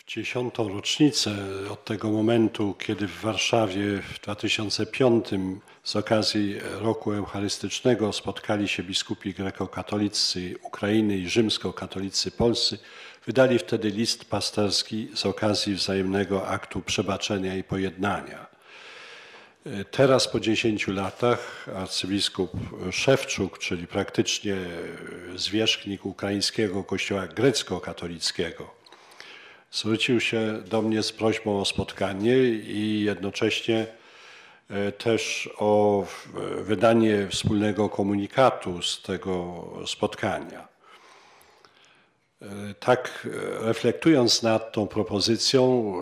W 10. rocznicę od tego momentu, kiedy w Warszawie w 2005 z okazji roku eucharystycznego spotkali się biskupi grekokatolicy Ukrainy i rzymskokatolicy polscy, wydali wtedy list pasterski z okazji wzajemnego aktu przebaczenia i pojednania. Teraz po 10 latach arcybiskup Szewczuk, czyli praktycznie zwierzchnik ukraińskiego kościoła grecko-katolickiego, zwrócił się do mnie z prośbą o spotkanie i jednocześnie też o wydanie wspólnego komunikatu z tego spotkania. Tak reflektując nad tą propozycją,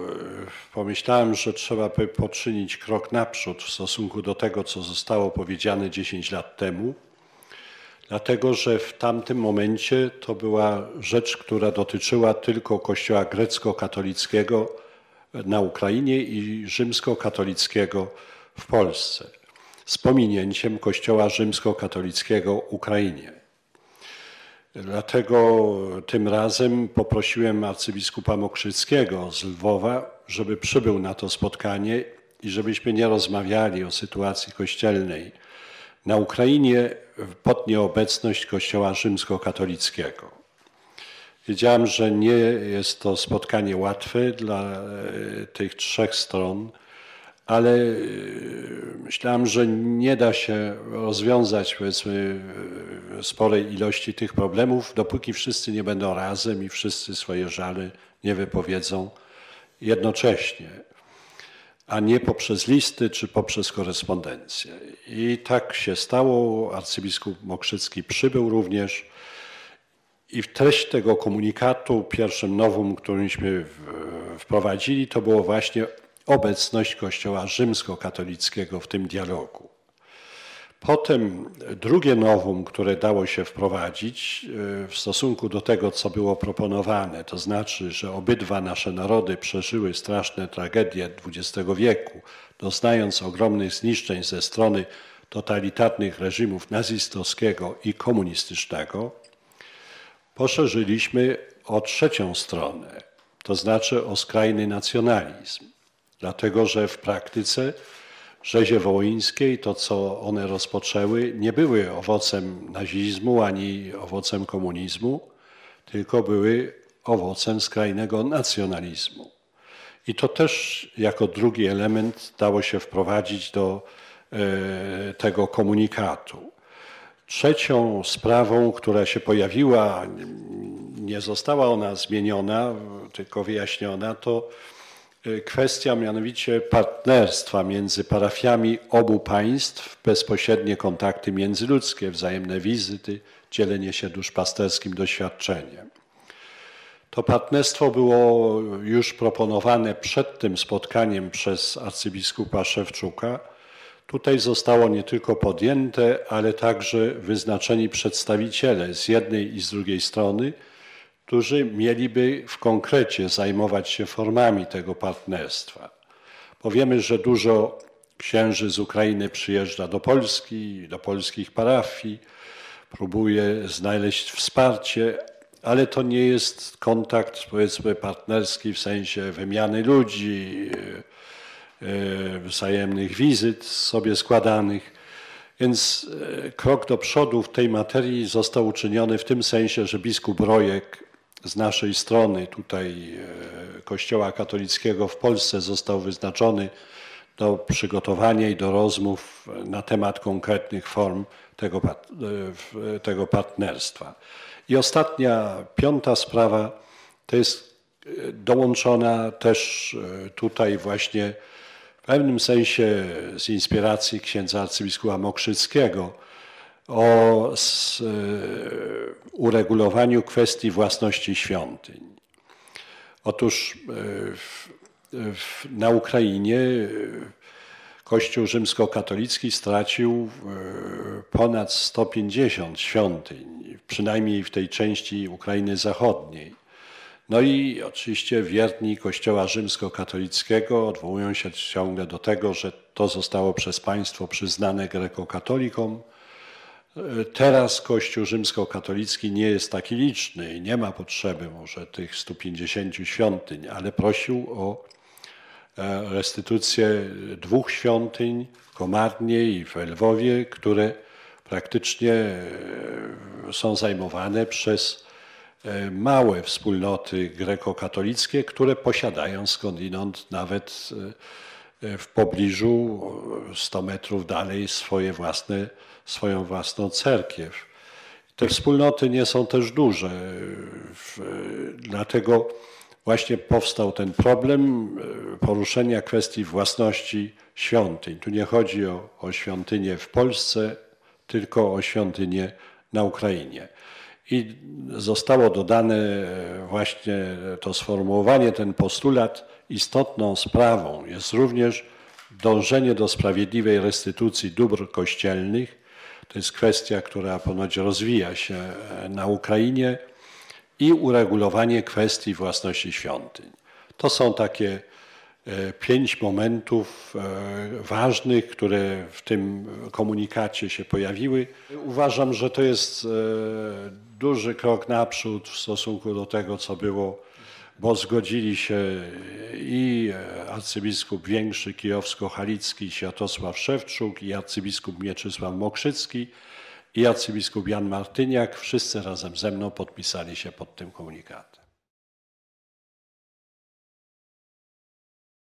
pomyślałem, że trzeba by poczynić krok naprzód w stosunku do tego, co zostało powiedziane 10 lat temu, dlatego że w tamtym momencie to była rzecz, która dotyczyła tylko kościoła grecko-katolickiego na Ukrainie i rzymskokatolickiego w Polsce, z pominięciem kościoła rzymskokatolickiego w Ukrainie. Dlatego tym razem poprosiłem arcybiskupa Mokrzyckiego z Lwowa, żeby przybył na to spotkanie i żebyśmy nie rozmawiali o sytuacji kościelnej na Ukrainie pod nieobecność kościoła rzymskokatolickiego. Wiedziałem, że nie jest to spotkanie łatwe dla tych trzech stron, ale myślałem, że nie da się rozwiązać, powiedzmy, sporej ilości tych problemów, dopóki wszyscy nie będą razem i wszyscy swoje żale nie wypowiedzą jednocześnie, a nie poprzez listy czy poprzez korespondencję. I tak się stało. Arcybiskup Mokrzycki przybył również i w treść tego komunikatu, pierwszym nowum, którymśmy wprowadzili, to było właśnie obecność kościoła rzymskokatolickiego w tym dialogu. Potem drugie nowum, które dało się wprowadzić w stosunku do tego, co było proponowane, to znaczy, że obydwa nasze narody przeżyły straszne tragedie XX wieku, doznając ogromnych zniszczeń ze strony totalitarnych reżimów nazistowskiego i komunistycznego, poszerzyliśmy o trzecią stronę, to znaczy o skrajny nacjonalizm, dlatego że w praktyce rzezie wołyńskiej, to co one rozpoczęły, nie były owocem nazizmu ani owocem komunizmu, tylko były owocem skrajnego nacjonalizmu. I to też jako drugi element dało się wprowadzić do tego komunikatu. Trzecią sprawą, która się pojawiła, nie została ona zmieniona, tylko wyjaśniona, to kwestia mianowicie partnerstwa między parafiami obu państw, bezpośrednie kontakty międzyludzkie, wzajemne wizyty, dzielenie się duszpasterskim doświadczeniem. To partnerstwo było już proponowane przed tym spotkaniem przez arcybiskupa Szewczuka. Tutaj zostało nie tylko podjęte, ale także wyznaczeni przedstawiciele z jednej i z drugiej strony, którzy mieliby w konkrecie zajmować się formami tego partnerstwa. Bo wiemy, że dużo księży z Ukrainy przyjeżdża do Polski, do polskich parafii, próbuje znaleźć wsparcie, ale to nie jest kontakt, powiedzmy, partnerski w sensie wymiany ludzi, wzajemnych wizyt sobie składanych. Więc krok do przodu w tej materii został uczyniony w tym sensie, że biskup Rojek z naszej strony tutaj Kościoła katolickiego w Polsce został wyznaczony do przygotowania i do rozmów na temat konkretnych form tego partnerstwa. I ostatnia, piąta sprawa, to jest dołączona też tutaj właśnie w pewnym sensie z inspiracji księdza arcybiskupa Mokrzyckiego o uregulowaniu kwestii własności świątyń. Otóż na Ukrainie Kościół rzymskokatolicki stracił ponad 150 świątyń, przynajmniej w tej części Ukrainy Zachodniej. No i oczywiście wierni Kościoła rzymskokatolickiego odwołują się ciągle do tego, że to zostało przez państwo przyznane grekokatolikom, Teraz Kościół rzymskokatolicki nie jest taki liczny i nie ma potrzeby może tych 150 świątyń, ale prosił o restytucję 2 świątyń w Komarnie i w Lwowie, które praktycznie są zajmowane przez małe wspólnoty grekokatolickie, które posiadają skądinąd nawet w pobliżu 100 metrów dalej swoją własną cerkiew. Te wspólnoty nie są też duże, dlatego właśnie powstał ten problem poruszenia kwestii własności świątyń. Tu nie chodzi o świątynię w Polsce, tylko o świątynię na Ukrainie. I zostało dodane właśnie to sformułowanie, ten postulat. Istotną sprawą jest również dążenie do sprawiedliwej restytucji dóbr kościelnych. To jest kwestia, która ponoć rozwija się na Ukrainie, i uregulowanie kwestii własności świątyń. To są takie 5 momentów ważnych, które w tym komunikacie się pojawiły. Uważam, że to jest duży krok naprzód w stosunku do tego, co było, bo zgodzili się i arcybiskup większy kijowsko-halicki Światosław Szewczuk, i arcybiskup Mieczysław Mokrzycki, i arcybiskup Jan Martyniak. Wszyscy razem ze mną podpisali się pod tym komunikatem.